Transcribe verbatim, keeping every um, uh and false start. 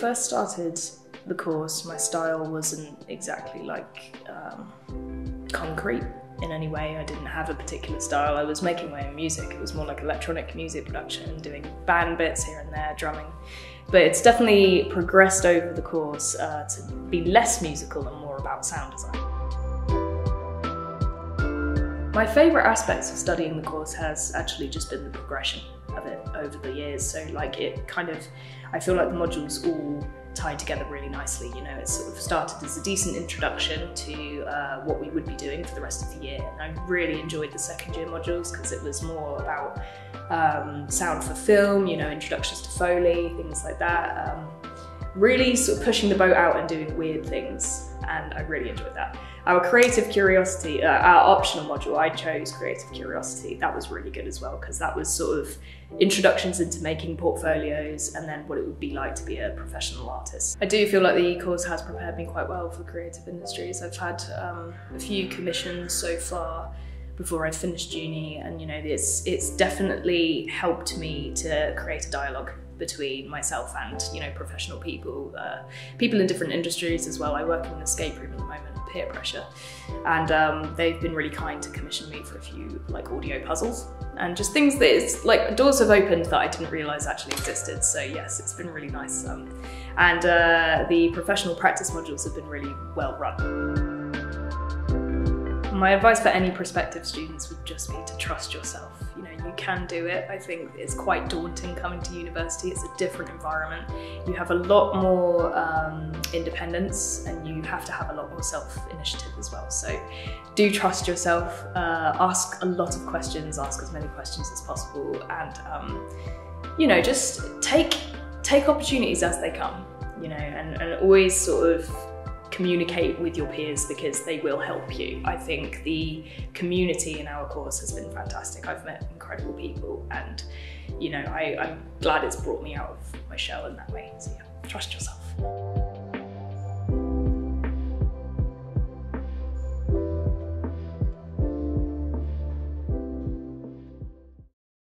first started the course, my style wasn't exactly like um, concrete in any way. I didn't have a particular style. I was making my own music. It was more like electronic music production, doing band bits here and there, drumming. But it's definitely progressed over the course uh, to be less musical and more about sound design. My favourite aspects of studying the course has actually just been the progression of it over the years. So like it kind of, I feel like the modules all tied together really nicely. You know, it sort of started as a decent introduction to uh, what we would be doing for the rest of the year. And I really enjoyed the second year modules because it was more about um, sound for film, you know, introductions to Foley, things like that. Um, really sort of pushing the boat out and doing weird things. And I really enjoyed that. Our creative curiosity, uh, our optional module, I chose creative curiosity. That was really good as well, because that was sort of introductions into making portfolios and then what it would be like to be a professional artist. I do feel like the e-course has prepared me quite well for creative industries. I've had um, a few commissions so far before I finished uni, and you know, it's, it's definitely helped me to create a dialogue between myself and, you know, professional people, uh, people in different industries as well. I work in an escape room at the moment, peer pressure, and um, they've been really kind to commission me for a few like audio puzzles and just things that it's like doors have opened that I didn't realise actually existed. So yes, it's been really nice. Um, and uh, the professional practice modules have been really well run. My advice for any prospective students would just be to trust yourself. You know, you can do it. I think it's quite daunting coming to university. It's a different environment. You have a lot more um, independence, and you have to have a lot more self-initiative as well. So do trust yourself, uh, ask a lot of questions, ask as many questions as possible, and um, you know, just take, take opportunities as they come, you know, and, and always sort of communicate with your peers because they will help you. I think the community in our course has been fantastic. I've met incredible people, and you know, I, I'm glad it's brought me out of my shell in that way. So yeah, trust yourself.